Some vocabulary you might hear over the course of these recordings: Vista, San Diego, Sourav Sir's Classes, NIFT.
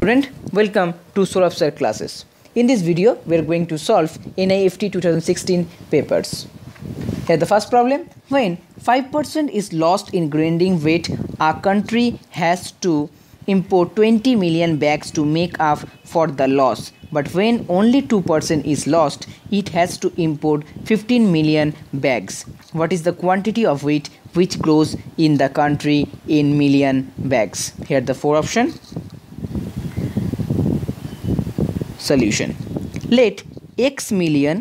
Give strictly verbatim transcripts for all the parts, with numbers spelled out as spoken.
Student, welcome to Sourav Sir's Classes. In this video, we are going to solve N I F T twenty sixteen papers. Here the first problem, when five percent is lost in grinding weight, a country has to import twenty million bags to make up for the loss. But when only two percent is lost, it has to import fifteen million bags. What is the quantity of wheat which grows in the country in million bags? Here are the four options. Solution. Let X million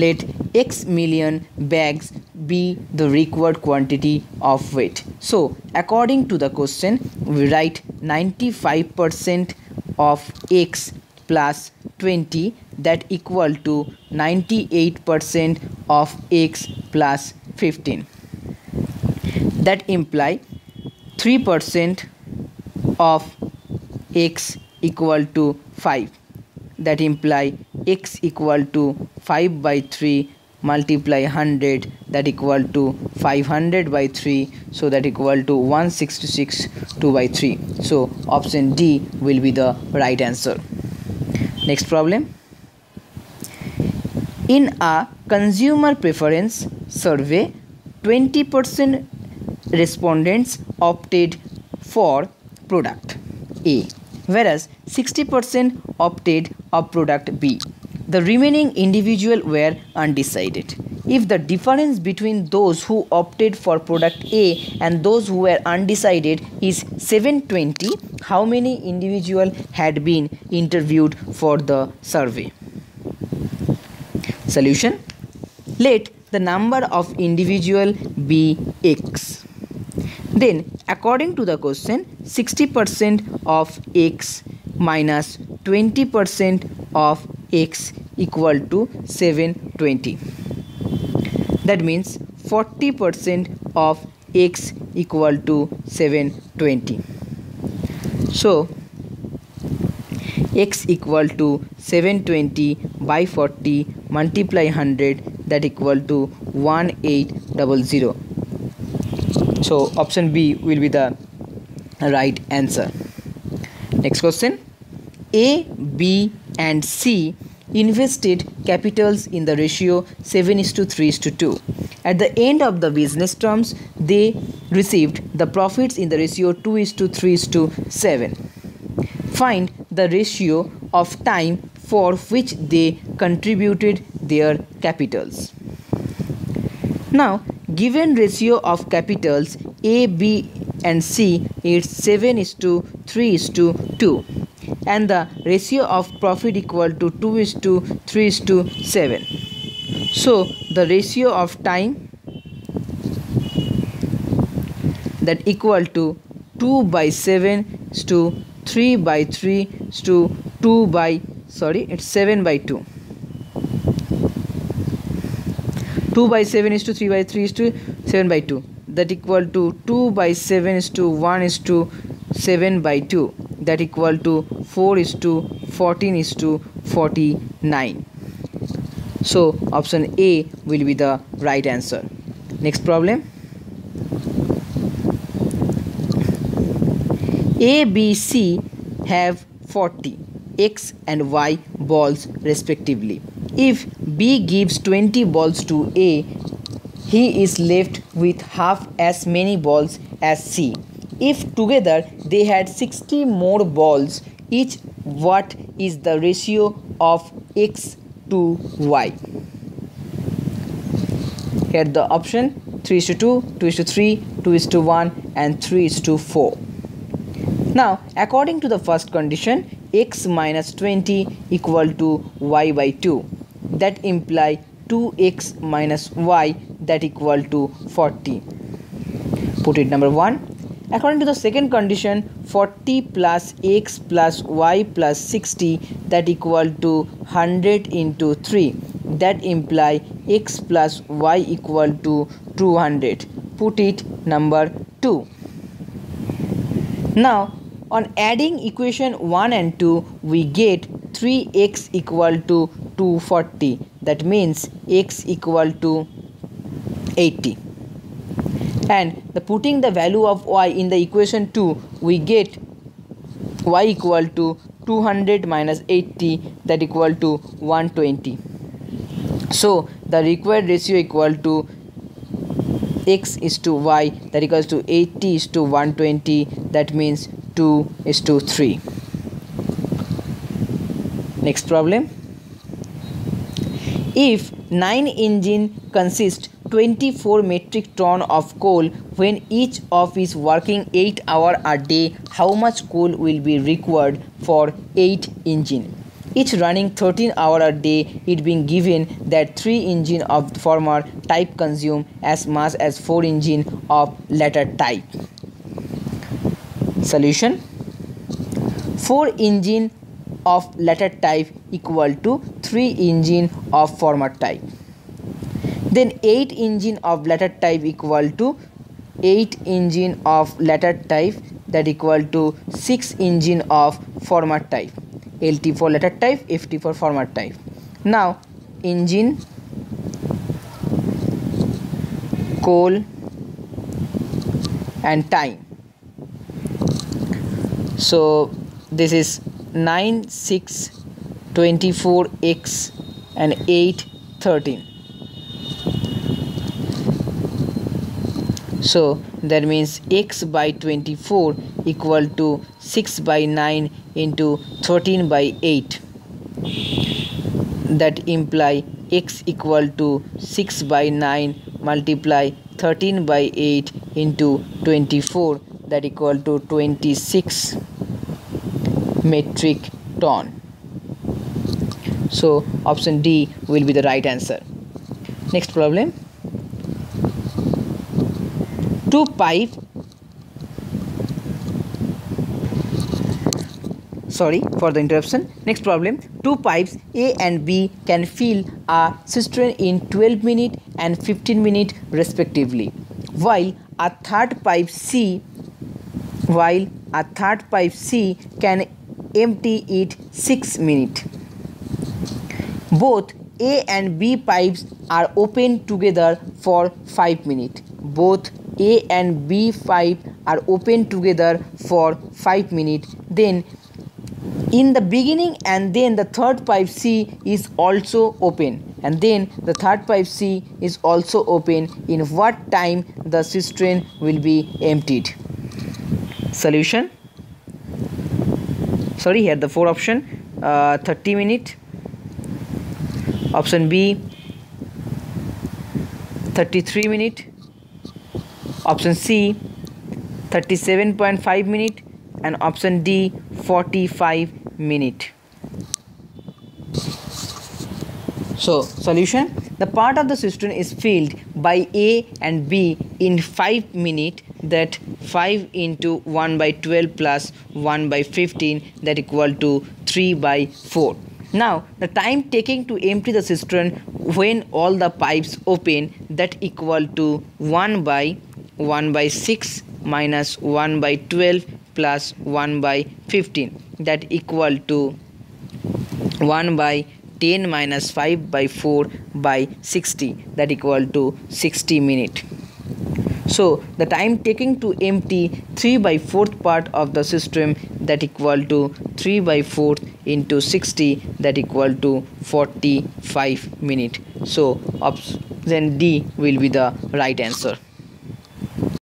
let X million bags be the required quantity of weight. So according to the question, we write ninety-five percent of X plus twenty, that equal to ninety-eight percent of X plus fifteen. That imply three percent of X equal to five. That imply X equal to five by three multiply one hundred, that equal to five hundred by three, so that equal to one hundred sixty-six, two by three. So option D will be the right answer. Next problem. In a consumer preference survey, twenty percent respondents opted for product A, whereas sixty percent opted for product B. The remaining individuals were undecided. If the difference between those who opted for product A and those who were undecided is seven hundred twenty, how many individuals had been interviewed for the survey? Solution. Let the number of individuals be X. Then according to the question, sixty percent of X minus twenty percent of X equal to seven hundred twenty. That means forty percent of X equal to seven hundred twenty. So X equal to seven hundred twenty by forty multiply one hundred, that equal to one thousand eight hundred. So option B will be the right answer. Next question. A, B and C invested capitals in the ratio seven is to three is to two. At the end of the business terms, they received the profits in the ratio two is to three is to seven. Find the ratio of time for which they contributed their capitals. Now, given ratio of capitals A, B and C is seven is to three is to two and the ratio of profit equal to two is to three is to seven. So the ratio of time, that equal to two by seven is to three by three is to two by sorry it's seven by two. two by seven is to three by three is to seven by two, that equal to two by seven is to one is to seven by two, that equal to four is to fourteen is to forty-nine. So option A will be the right answer. Next problem. A, B, C have forty X and Y balls respectively. If B gives twenty balls to A, he is left with half as many balls as C. If together they had sixty more balls each, what is the ratio of X to Y? Here the option three is to two, two is to three, two is to one and three is to four. Now according to the first condition, X minus twenty equal to Y by two. That imply two X minus Y, that equal to forty. Put it number one. According to the second condition, forty plus X plus Y plus sixty, that equal to one hundred into three. That imply X plus Y equal to two hundred. Put it number two. Now on adding equation one and two, we get three X equal to two hundred forty. That means X equal to eighty. And the putting the value of Y in the equation two, we get y equal to two hundred minus eighty, that equal to one hundred twenty. So the required ratio equal to x is to y, that equals to eighty is to one hundred twenty, that means two is to three. Next problem. If nine engine consists twenty-four metric ton of coal when each of is working eight hour a day, how much coal will be required for eight engine? Each running thirteen hour a day, it being given that three engine of the former type consume as much as four engine of latter type. Solution. Four engine of latter type equal to three engine of former type. Then eight engine of latter type equal to eight engine of latter type, that equal to six engine of former type. L T for latter type, F T for former type. Now engine coal and time. So this is nine, six, twenty-four, x and eight, thirteen. So that means x by twenty-four equal to six by nine into thirteen by eight. That imply x equal to six by nine multiply thirteen by eight into twenty-four, that equal to twenty-six metric ton. So option D will be the right answer. Next problem. Two pipe sorry for the interruption next problem two pipes A and B can fill a cistern in twelve minutes and fifteen minutes respectively, while a third pipe C while a third pipe C can empty it six minutes. Both A and B pipes are open together for five minutes. Both A and B pipe are open together for five minutes. Then in the beginning and then the third pipe C is also open. And then the third pipe C is also open. In what time the cistern will be emptied? Solution. Sorry, here the four option. Uh, thirty minutes. Option B, thirty-three minutes. Option C, thirty-seven point five minute, and option D, forty-five minute. So solution. The part of the cistern is filled by A and B in five minute. That five into one by twelve plus one by fifteen, that equal to three by four. Now the time taking to empty the cistern when all the pipes open, that equal to one by one by six minus one by twelve plus one by fifteen, that equal to one by ten minus five by four by sixty, that equal to sixty minute. So the time taking to empty three by fourth part of the cistern, that equal to three by fourth into sixty, that equal to forty-five minute. So option D will be the right answer.